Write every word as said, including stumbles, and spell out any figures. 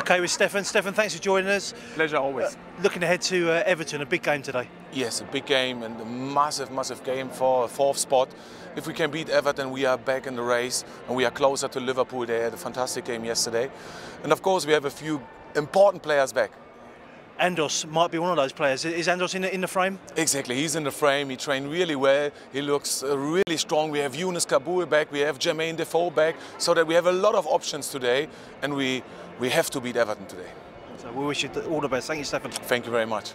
Okay, with Steffen. Steffen, thanks for joining us. Pleasure always. Uh, looking ahead to uh, Everton, a big game today. Yes, a big game and a massive, massive game for a fourth spot. If we can beat Everton, we are back in the race and we are closer to Liverpool. They had a fantastic game yesterday. And of course, we have a few important players back. Andros might be one of those players. Is Andros in the, in the frame? Exactly, he's in the frame. He trained really well. He looks really strong. We have Younes Kaboul back. We have Jermaine Defoe back. So that we have a lot of options today, and we we have to beat Everton today. So we wish you all the best. Thank you, Steffen. Thank you very much.